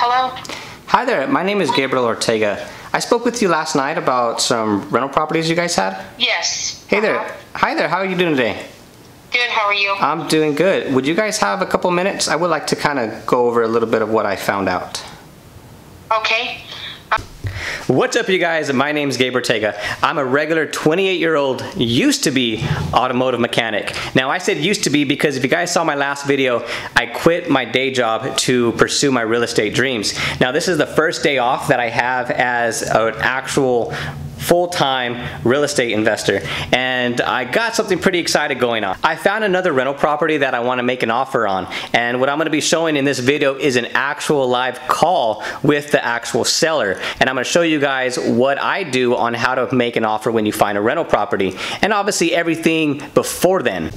Hello? Hi there, my name is Gabriel Ortega. I spoke with you last night about some rental properties you guys had. Yes. Hey there. Hi there, how are you doing today? Good, how are you? I'm doing good. Would you guys have a couple minutes? I would like to kind of go over a little bit of what I found out. Okay. What's up, you guys? My name's Gabe Ortega. I'm a regular 28-year-old used to be automotive mechanic. Now, I said used to be because if you guys saw my last video, I quit my day job to pursue my real estate dreams. Now, this is the first day off that I have as an actual full-time real estate investor, and I got something pretty exciting going on. I found another rental property that I want to make an offer on, and what I'm going to be showing in this video is an actual live call with the actual seller, and I'm going to show you guys what I do on how to make an offer when you find a rental property, and obviously everything before then.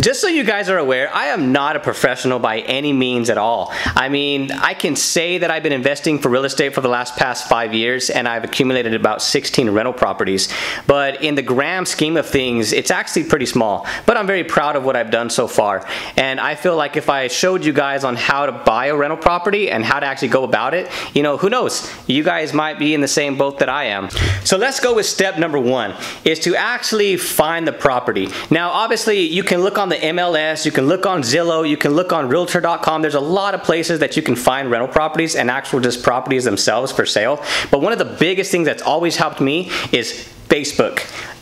Just so you guys are aware, I am not a professional by any means at all. I mean, I can say that I've been investing for real estate for the last past 5 years, and I've accumulated about 16 rental properties, but in the grand scheme of things, it's actually pretty small, but I'm very proud of what I've done so far. And I feel like if I showed you guys on how to buy a rental property and how to actually go about it, you know, who knows, you guys might be in the same boat that I am. So let's go with step number one, is to actually find the property. Now, obviously you can look on the MLS, you can look on Zillow, you can look on Realtor.com. There's a lot of places that you can find rental properties and actual just properties themselves for sale. But one of the biggest things that's always helped me is Facebook.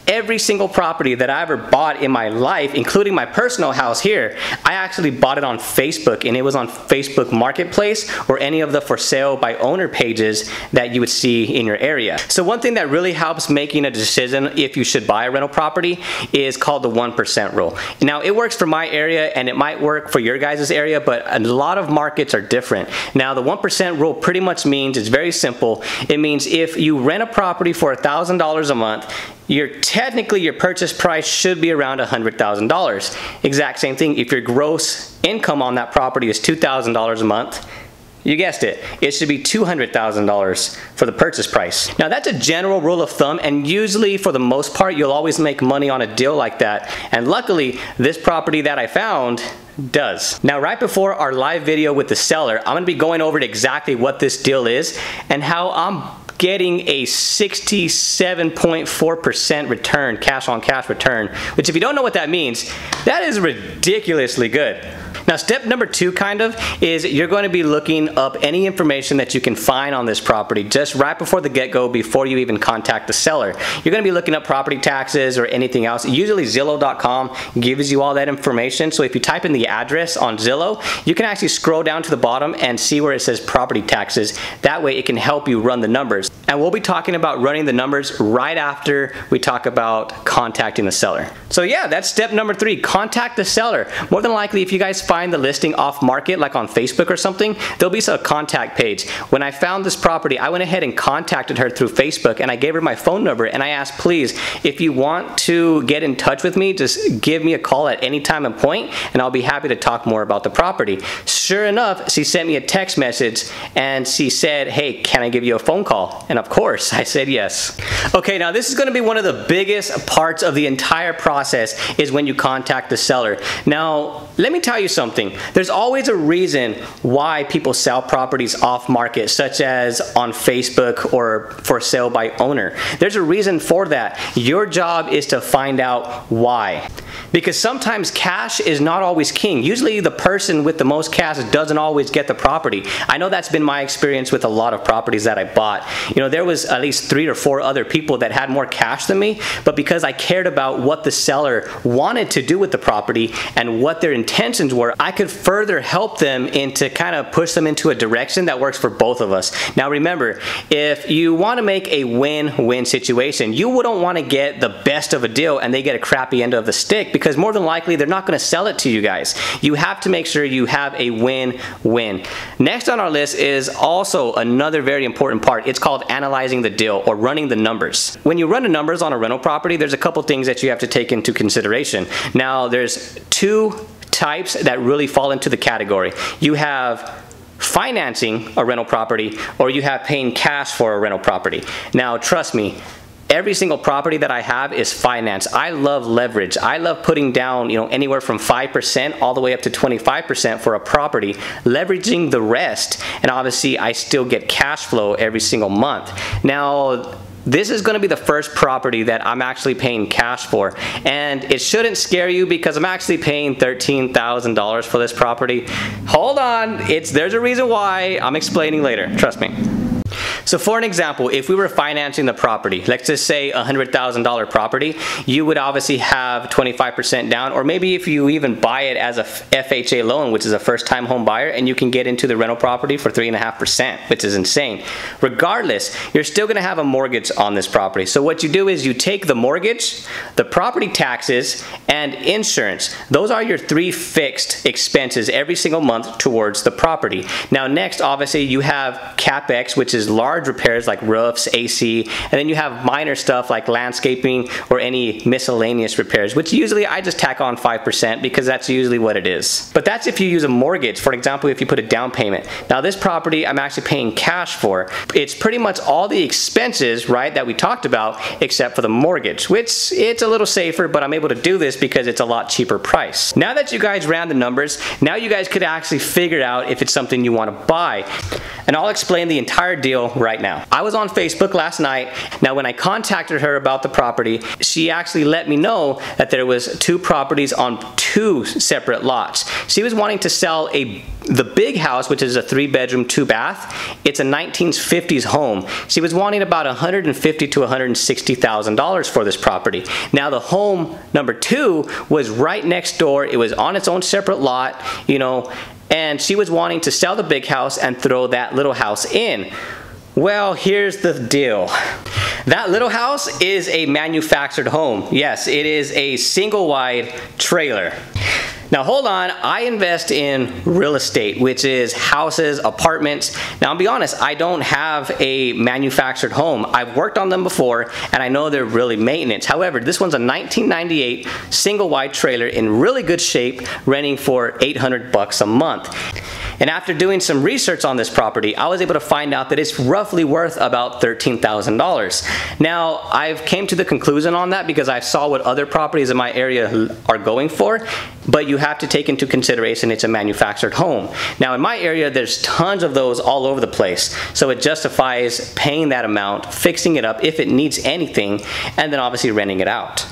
Every single property that I ever bought in my life, including my personal house here, I actually bought it on Facebook, and it was on Facebook Marketplace or any of the for sale by owner pages that you would see in your area. So one thing that really helps making a decision if you should buy a rental property is called the 1% rule. Now, it works for my area and it might work for your guys' area, but a lot of markets are different. Now, the 1% rule pretty much means, it's very simple, it means if you rent a property for $1,000 a month, technically your purchase price should be around $100,000. Exact same thing, if your gross income on that property is $2,000 a month, you guessed it, it should be $200,000 for the purchase price. Now, that's a general rule of thumb, and usually for the most part, you'll always make money on a deal like that. And luckily, this property that I found does. Now, right before our live video with the seller, I'm gonna be going over exactly what this deal is and how I'm getting a 67.4% return, cash on cash return, which if you don't know what that means, that is ridiculously good. Now, step number two kind of is you're going to be looking up any information that you can find on this property just right before the get-go, before you even contact the seller. You're going to be looking up property taxes or anything else. Usually Zillow.com gives you all that information. So if you type in the address on Zillow, you can actually scroll down to the bottom and see where it says property taxes. That way it can help you run the numbers. And we'll be talking about running the numbers right after we talk about contacting the seller. So yeah, that's step number three, contact the seller. More than likely, if you guys find the listing off market, like on Facebook or something, there'll be a contact page. When I found this property, I went ahead and contacted her through Facebook, and I gave her my phone number, and I asked, please, if you want to get in touch with me, just give me a call at any time and point, and I'll be happy to talk more about the property. Sure enough, she sent me a text message, and she said, hey, can I give you a phone call? And of course, I said yes. Okay, now this is gonna be one of the biggest parts of the entire process, is when you contact the seller. Now, let me tell you something. There's always a reason why people sell properties off market, such as on Facebook or for sale by owner. There's a reason for that. Your job is to find out why. Because sometimes cash is not always king. Usually the person with the most cash doesn't always get the property. I know that's been my experience with a lot of properties that I bought. You know, there was at least 3 or 4 other people that had more cash than me, but because I cared about what the seller wanted to do with the property and what their intentions were, I could further help them into kind of push them into a direction that works for both of us. Now remember, if you want to make a win-win situation, you wouldn't want to get the best of a deal and they get a crappy end of the stick, because more than likely they're not going to sell it to you guys. You have to make sure you have a win-win. Next on our list is also another very important part. It's called analyzing the deal, or running the numbers. When you run the numbers on a rental property, there's a couple things that you have to take into consideration. Now, there's 2 types that really fall into the category. You have financing a rental property, or you have paying cash for a rental property. Now, trust me, Every single property that I have is financed. I love leverage. I love putting down, anywhere from 5% all the way up to 25% for a property, leveraging the rest, and obviously I still get cash flow every single month. Now, this is gonna be the first property that I'm actually paying cash for. And it shouldn't scare you because I'm actually paying $13,000 for this property. Hold on, there's a reason why. I'm explaining later, trust me. So for an example, if we were financing the property, let's just say a $100,000 property, you would obviously have 25% down, or maybe if you even buy it as a FHA loan, which is a first-time home buyer, and you can get into the rental property for 3.5%, which is insane. Regardless, you're still gonna have a mortgage on this property. So what you do is you take the mortgage, the property taxes, and insurance. Those are your three fixed expenses every single month towards the property. Now next, obviously, you have CapEx, which is large repairs like roofs, AC, and then you have minor stuff like landscaping or any miscellaneous repairs, which usually I just tack on 5% because that's usually what it is. But that's if you use a mortgage, for example, if you put a down payment. Now this property I'm actually paying cash for. It's pretty much all the expenses, right, that we talked about except for the mortgage, which it's a little safer, but I'm able to do this because it's a lot cheaper price. Now that you guys ran the numbers, now you guys could actually figure out if it's something you want to buy. And I'll explain the entire deal right now. I was on Facebook last night. Now when I contacted her about the property, she actually let me know that there was two properties on two separate lots. She was wanting to sell the big house, which is a 3-bedroom, 2-bath. It's a 1950s home. She was wanting about $150,000 to $160,000 for this property. Now the home number two was right next door. It was on its own separate lot, and she was wanting to sell the big house and throw that little house in. Well, here's the deal. That little house is a manufactured home. Yes, it is a single wide trailer. Now hold on, I invest in real estate, which is houses, apartments. Now I'll be honest, I don't have a manufactured home. I've worked on them before and I know they're really maintenance. However, this one's a 1998 single wide trailer in really good shape, renting for 800 bucks a month. And after doing some research on this property, I was able to find out that it's roughly worth about $13,000. Now, I've came to the conclusion on that because I saw what other properties in my area are going for, but you have to take into consideration it's a manufactured home. Now, in my area, there's tons of those all over the place, so it justifies paying that amount, fixing it up if it needs anything, and then obviously renting it out.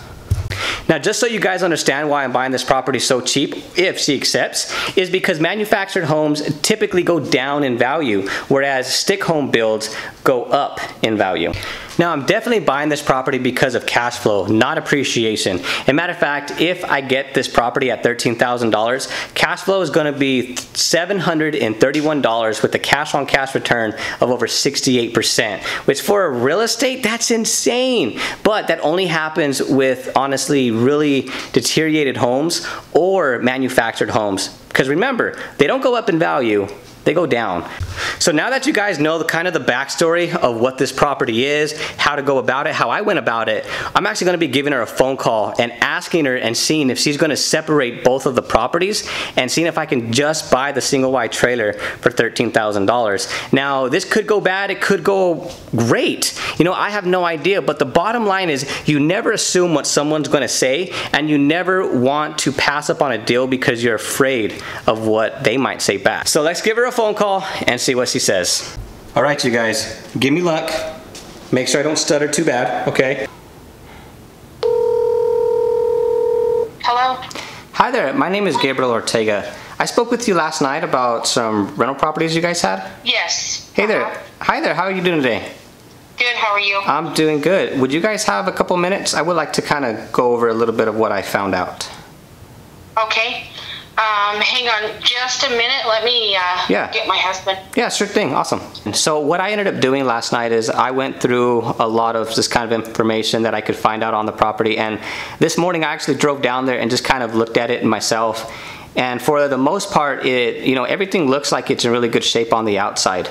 Now, just so you guys understand why I'm buying this property so cheap, if she accepts, is because manufactured homes typically go down in value, whereas stick home builds go up in value. Now, I'm definitely buying this property because of cash flow, not appreciation. As a matter of fact, if I get this property at $13,000, cash flow is gonna be $731 with a cash on cash return of over 68%, which for a real estate, that's insane. But that only happens with, honestly, really deteriorated homes or manufactured homes. Because remember, they don't go up in value, they go down. So now that you guys know the backstory of what this property is, how to go about it, how I went about it, I'm actually gonna be giving her a phone call and asking her and seeing if she's gonna separate both of the properties and seeing if I can just buy the single wide trailer for $13,000. Now, this could go bad, it could go great. I have no idea, but the bottom line is you never assume what someone's gonna say and you never want to pass up on a deal because you're afraid of what they might say back. So let's give her a phone call and see what she says. All right, you guys, give me luck. Make sure I don't stutter too bad, okay? Hello. Hi there, my name is Gabriel Ortega. I spoke with you last night about some rental properties you guys had. Yes. Hey there. Hi there, how are you doing today? Good, how are you? I'm doing good. Would you guys have a couple minutes? I would like to kind of go over a little bit of what I found out. Okay. Hang on just a minute. Let me get my husband. Yeah, sure thing. Awesome. So what I ended up doing last night is I went through a lot of this kind of information that I could find out on the property. And this morning I actually drove down there and just kind of looked at it myself. And for the most part, everything looks like it's in really good shape on the outside.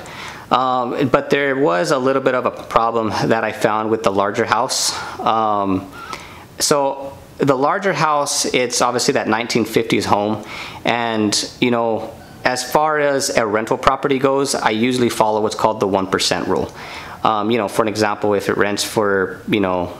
But there was a little bit of a problem that I found with the larger house. So the larger house, it's obviously that 1950s home, and as far as a rental property goes, I usually follow what's called the 1% rule. you know, for an example, if it rents for, you know,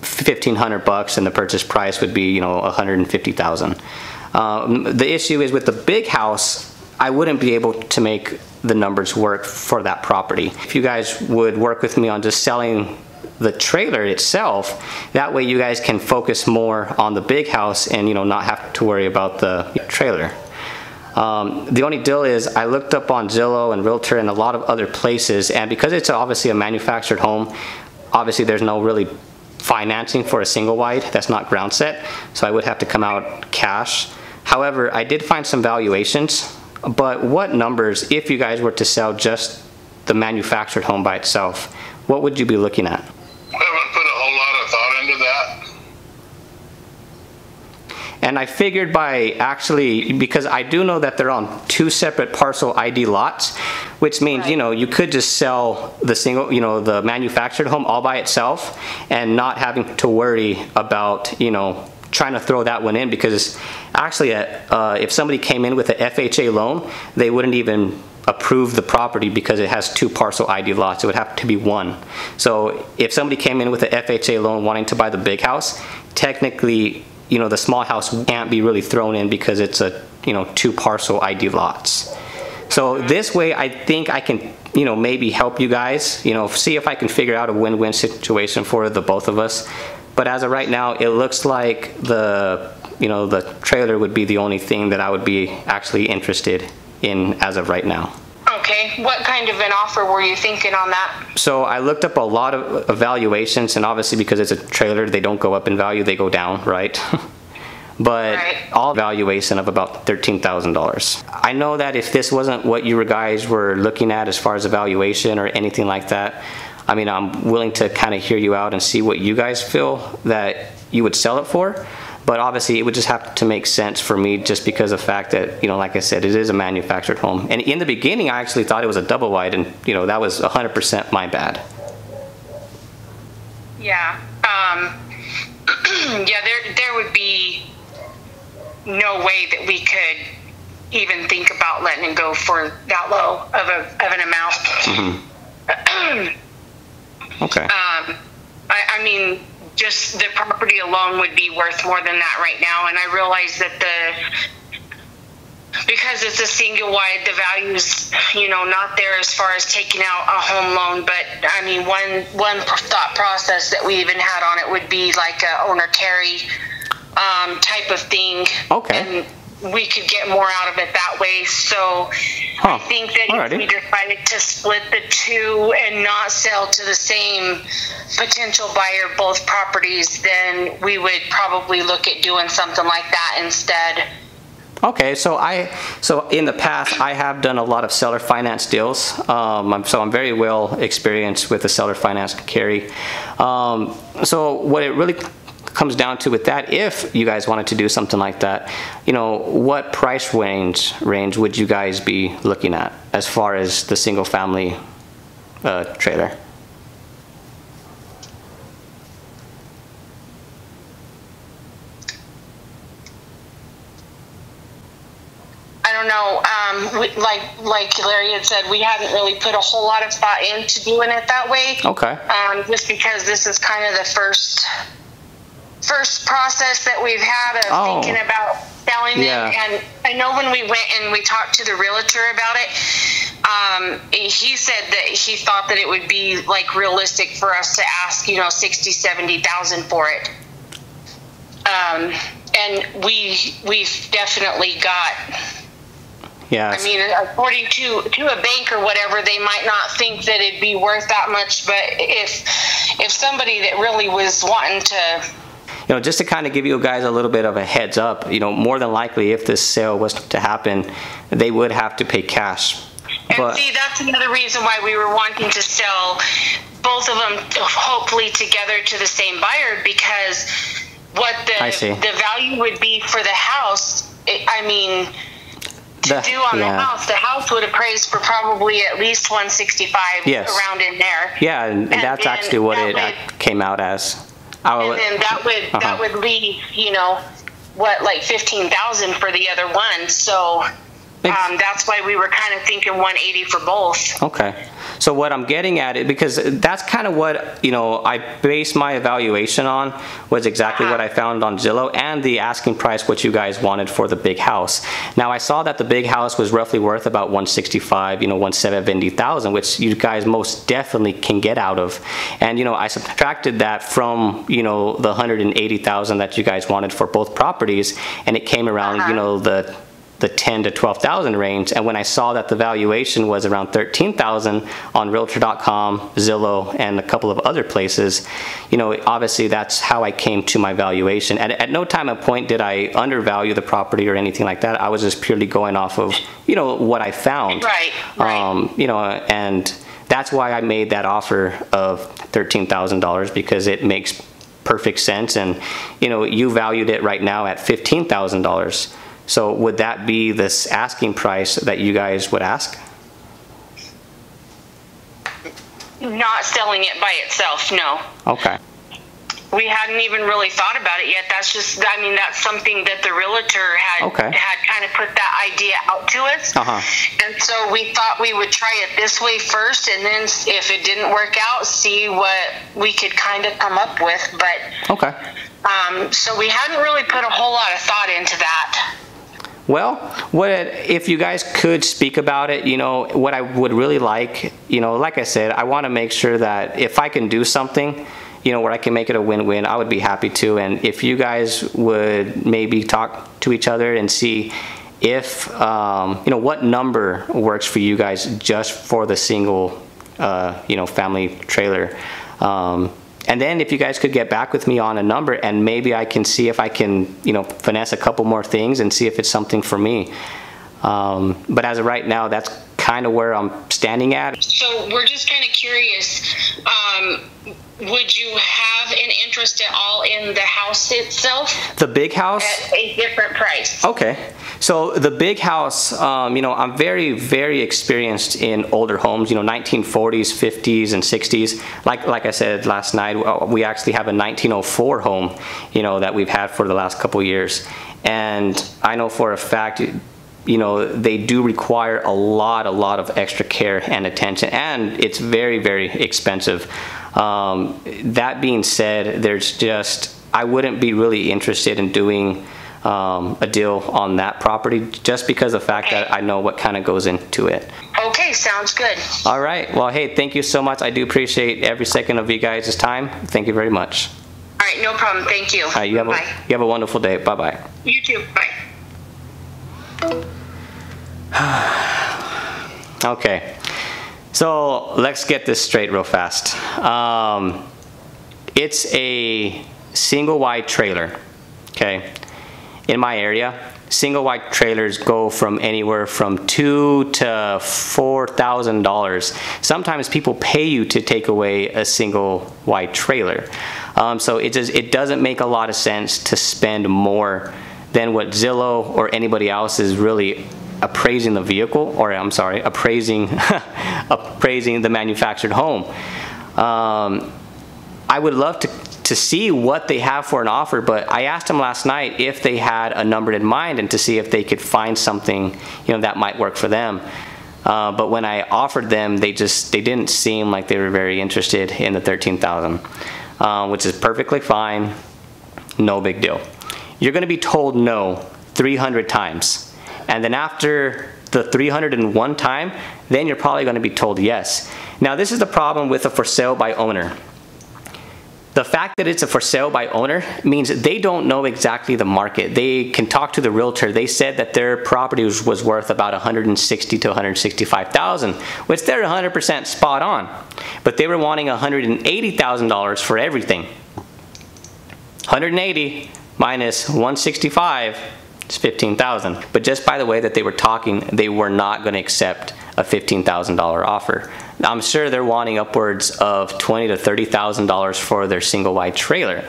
$1,500 and the purchase price would be, you know, $150,000. The issue is with the big house, I wouldn't be able to make the numbers work for that property. If you guys would work with me on just selling the trailer itself, that way you guys can focus more on the big house and, you know, not have to worry about the trailer. The only deal is I looked up on Zillow and Realtor and a lot of other places, and because it's obviously a manufactured home, obviously there's no really financing for a single wide. That's not ground set, so I would have to come out cash. However, I did find some valuations, but what numbers, if you guys were to sell just the manufactured home by itself, what would you be looking at? I haven't put a whole lot of thought into that. And I figured by actually, because I do know that they're on two separate parcel ID lots, which means, right, you know, you could just sell the single, you know, the manufactured home all by itself and not having to worry about, you know, trying to throw that one in, because actually if somebody came in with an FHA loan, they wouldn't even approve the property because it has two parcel ID lots. It would have to be one. So if somebody came in with an FHA loan wanting to buy the big house, technically, you know, the small house can't be really thrown in because it's a, you know, two parcel ID lots. So this way, I think I can, you know, maybe help you guys, you know, see if I can figure out a win-win situation for the both of us. But as of right now, it looks like the, you know, the trailer would be the only thing that I would be actually interested in as of right now. Okay, what kind of an offer were you thinking on that? So I looked up a lot of evaluations, and obviously because it's a trailer, they don't go up in value, they go down, right? But right, all valuation of about $13,000. I know that if this wasn't what you guys were looking at as far as evaluation or anything like that, I mean, I'm willing to kind of hear you out and see what you guys feel that you would sell it for. But obviously, it would just have to make sense for me just because of the fact that, you know, like I said, it is a manufactured home. And in the beginning, I actually thought it was a double wide, and, you know, that was 100% my bad. Yeah. Yeah, there would be no way that we could even think about letting it go for that low of an amount. Mm-hmm. Okay. I mean, just the property alone would be worth more than that right now, and I realize that because it's a single wide, the value's, you know, not there as far as taking out a home loan. But I mean, one thought process that we even had on it would be like a owner carry type of thing. Okay. And we could get more out of it that way. So I think that if we decided to split the two and not sell to the same potential buyer both properties, then we would probably look at doing something like that instead. Okay, so in the past I have done a lot of seller finance deals, so I'm very well experienced with the seller finance carry. So what it really comes down to with that, if you guys wanted to do something like that, you know, what price range would you guys be looking at as far as the single family trailer? I don't know. Like Larry had said, we haven't really put a whole lot of thought into doing it that way. Okay. Just because this is kind of the first process that we've had of thinking about selling it. And I know when we went and we talked to the realtor about it, he said that he thought that it would be like realistic for us to ask, you know, 60,000-70,000 for it. And we've definitely got, I mean, according to a bank or whatever, they might not think that it'd be worth that much, but if somebody that really was wanting to, you know, just to kind of give you guys a little bit of a heads up, you know, more than likely if this sale was to happen, they would have to pay cash. And but, see, that's another reason why we were wanting to sell both of them hopefully together to the same buyer, because what the value would be for the house, I mean, the house would appraise for probably at least 165, around in there. Yeah, and that's actually what it came out as. And then that would leave, you know, what, like $15,000 for the other one. So That's why we were kind of thinking 180 for both. Okay. So what I'm getting at it, because that's kind of what, you know, I based my evaluation on, was exactly what I found on Zillow and the asking price, what you guys wanted for the big house. Now I saw that the big house was roughly worth about 165, you know, 170,000, which you guys most definitely can get out of. And, you know, I subtracted that from, you know, the 180,000 that you guys wanted for both properties, and it came around, you know, the 10 to 12,000 range. And when I saw that the valuation was around 13,000 on Realtor.com, Zillow, and a couple of other places, you know, obviously that's how I came to my valuation. At no time or point did I undervalue the property or anything like that. I was just purely going off of, you know, what I found. Right, right. You know, and that's why I made that offer of $13,000, because it makes perfect sense. And, you know, you valued it right now at $15,000. So would that be this asking price that you guys would ask? Not selling it by itself, no. Okay. We hadn't even really thought about it yet. That's just, I mean, that's something that the realtor had had kind of put that idea out to us. And so we thought we would try it this way first, and then if it didn't work out, see what we could kind of come up with. But so we hadn't really put a whole lot of thought into that. Well, what if you guys could speak about it, you know, what I would really like, you know, like I said, I want to make sure that if I can do something, you know, where I can make it a win-win, I would be happy to. And if you guys would maybe talk to each other and see if, you know, what number works for you guys just for the single, you know, family trailer. And then if you guys could get back with me on a number, and maybe I can see if I can, you know, finesse a couple more things and see if it's something for me. But as of right now, that's kind of where I'm standing at. So we're just kind of curious, would you have an interest at all in the house itself? The big house? At a different price. Okay. So the big house, you know, I'm very, very experienced in older homes, you know, 1940s, 50s, and 60s. Like I said last night, we actually have a 1904 home, you know, that we've had for the last couple of years. And I know for a fact, you know, they do require a lot of extra care and attention, and it's very, very expensive. That being said, there's just, I wouldn't be really interested in doing a deal on that property, just because of the fact that I know what kind of goes into it. Okay, sounds good. All right. Well, hey, thank you so much. I do appreciate every second of you guys' time. Thank you very much. All right, no problem. Thank you. All right, you have a wonderful day. Bye-bye. You too. Bye. Okay. So let's get this straight real fast. It's a single wide trailer, okay? In my area, single wide trailers go from anywhere from $2,000 to $4,000. Sometimes people pay you to take away a single wide trailer. So it doesn't make a lot of sense to spend more than what Zillow or anybody else is really appraising the vehicle, or I'm sorry, appraising the manufactured home. I would love to see what they have for an offer, but I asked them last night if they had a number in mind and to see if they could find something, you know, that might work for them. But when I offered them, they didn't seem like they were very interested in the $13,000, which is perfectly fine, no big deal. You're going to be told no 300 times. And then after the 301 time, then you're probably going to be told yes. Now, this is the problem with a for sale by owner. The fact that it's a for sale by owner means they don't know exactly the market. They can talk to the realtor. They said that their property was worth about 160 to 165,000, which they're 100% spot on. But they were wanting $180,000 for everything. 180 minus 165. It's $15,000. But just by the way that they were talking, they were not going to accept a $15,000 offer. Now, I'm sure they're wanting upwards of $20,000 to $30,000 for their single wide trailer.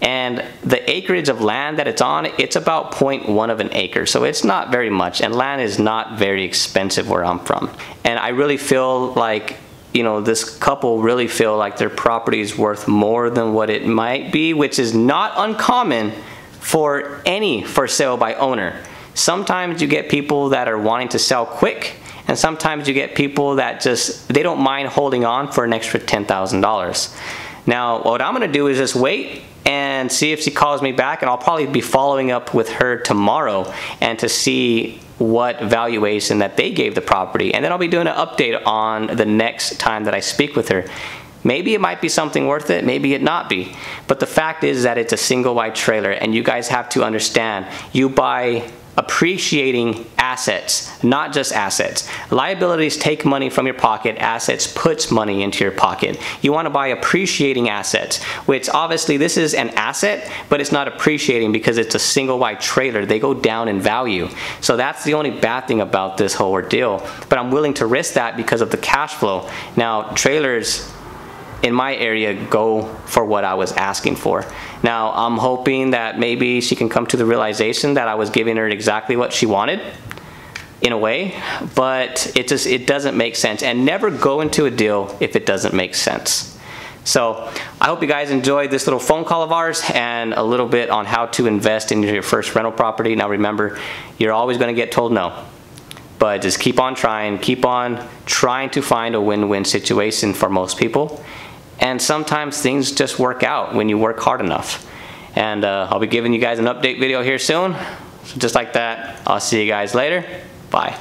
And the acreage of land that it's on, it's about 0.1 of an acre. So it's not very much. And land is not very expensive where I'm from. And I really feel like, you know, this couple really feel like their property is worth more than what it might be, which is not uncommon for any for sale by owner. Sometimes you get people that are wanting to sell quick, and sometimes you get people that just, they don't mind holding on for an extra $10,000. Now, what I'm gonna do is just wait and see if she calls me back, and I'll probably be following up with her tomorrow and to see what valuation that they gave the property. And then I'll be doing an update on the next time that I speak with her. Maybe it might be something worth it, maybe it not be. But the fact is that it's a single wide trailer, and you guys have to understand, you buy appreciating assets, not just assets. Liabilities take money from your pocket, assets puts money into your pocket. You want to buy appreciating assets, which obviously this is an asset, but it's not appreciating because it's a single wide trailer. They go down in value. So that's the only bad thing about this whole ordeal, but I'm willing to risk that because of the cash flow. Now, trailers in my area go for what I was asking for. Now, I'm hoping that maybe she can come to the realization that I was giving her exactly what she wanted in a way, but it doesn't make sense. And never go into a deal if it doesn't make sense. So I hope you guys enjoyed this little phone call of ours and a little bit on how to invest in your first rental property. Now remember, you're always gonna get told no. But just keep on trying to find a win-win situation for most people. And sometimes things just work out when you work hard enough. And I'll be giving you guys an update video here soon. So just like that, I'll see you guys later. Bye.